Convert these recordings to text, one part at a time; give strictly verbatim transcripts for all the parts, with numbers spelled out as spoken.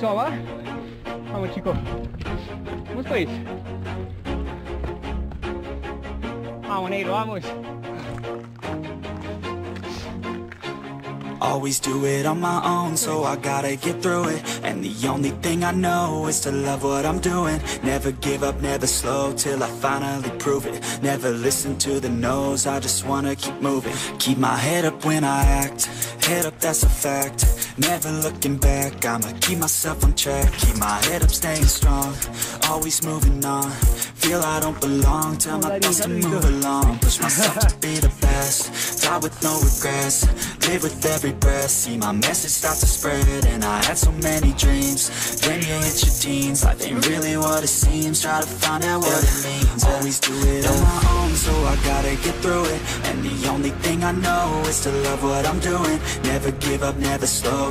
só lá. Calma, Chico. Vamos pra isso. Vamos, Neiro, vamos. Always do it on my own, so I gotta get through it. And the only thing I know is to love what I'm doing. Never give up, never slow, till I finally prove it. Never listen to the no's, I just wanna keep moving. Keep my head up when I act, head up, that's a fact. Never looking back, I'ma keep myself on track. Keep my head up, staying strong, always moving on. Feel I don't belong, tell my thoughts to move along. Push myself to be the best, die with no regrets. Live with every breath, see my message start to spread. And I had so many dreams, when you hit your teens, life ain't really what it seems, try to find out what it means. Always do it on my own, so I gotta get through it. And the only thing I know is to love what I'm doing. Never give up, never slow,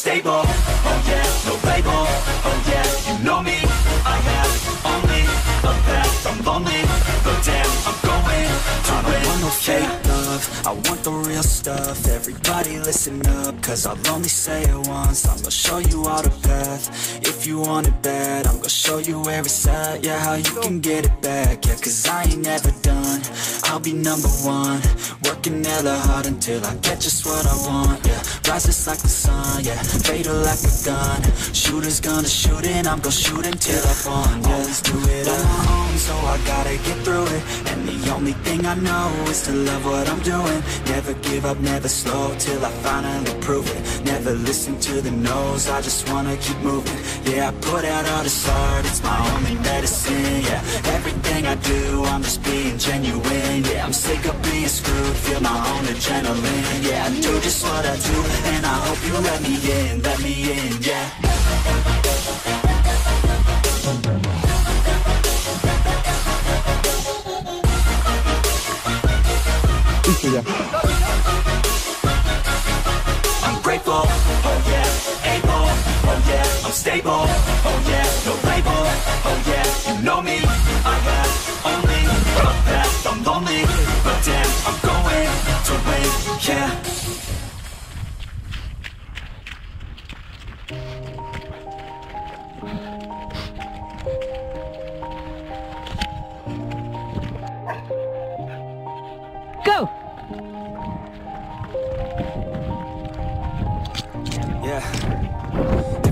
Stable, oh yeah, no label, oh yeah, you know me, I have only a path, I'm lonely, but damn, I'm going to I don't want no fake love, I want the real stuff, everybody listen up, cause I'll only say it once, I'm gonna show you all the path, if you want it bad, I'm gonna show you every side, yeah, how you can get it back, yeah, cause I ain't never done, I'll be number one, working hella hard until I get just what I want, yeah. Rises like the sun, yeah, fatal like a gun. Shooters gonna shoot and I'm gonna shoot until I fall. Yeah. Always do it on my own, so I gotta get through it. And the only thing I know is to love what I'm doing. Never give up, never slow, till I finally prove it. Never listen to the no's, I just wanna keep moving. Yeah, I put out all this art, it's my only medicine, yeah. Everything I do, I'm just being genuine, yeah. I'm sick of being screwed, feel my own adrenaline, yeah. I do just what I do, and I hope you let me in, let me in, yeah. I'm grateful, oh yeah, able, oh yeah, I'm stable, oh yeah, no label, oh yeah, you know me, I have only a path, I'm lonely, but damn, I'm going to win, yeah.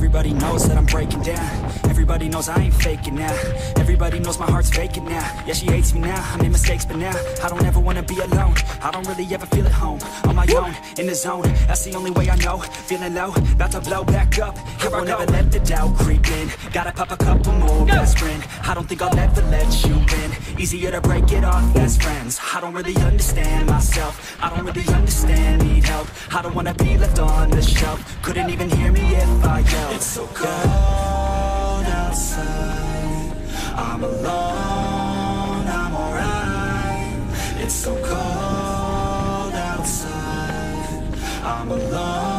Everybody knows that I'm breaking down. Everybody knows I ain't faking now. Everybody knows my heart's vacant now. Yeah, she hates me now, I made mistakes, but now I don't ever wanna be alone. I don't really ever feel at home. On my own, in the zone, that's the only way I know. Feeling low, about to blow back up. Here I won't ever let the doubt creep in. Gotta pop a couple more, best friend. I don't think I'll ever let you in. Easier to break it off, best friends. I don't really understand myself. I don't really understand, need help. I don't wanna be left on the shelf. Couldn't even hear me if I yelled. It's so cold outside, I'm alone, I'm alright. It's so cold outside, I'm alone.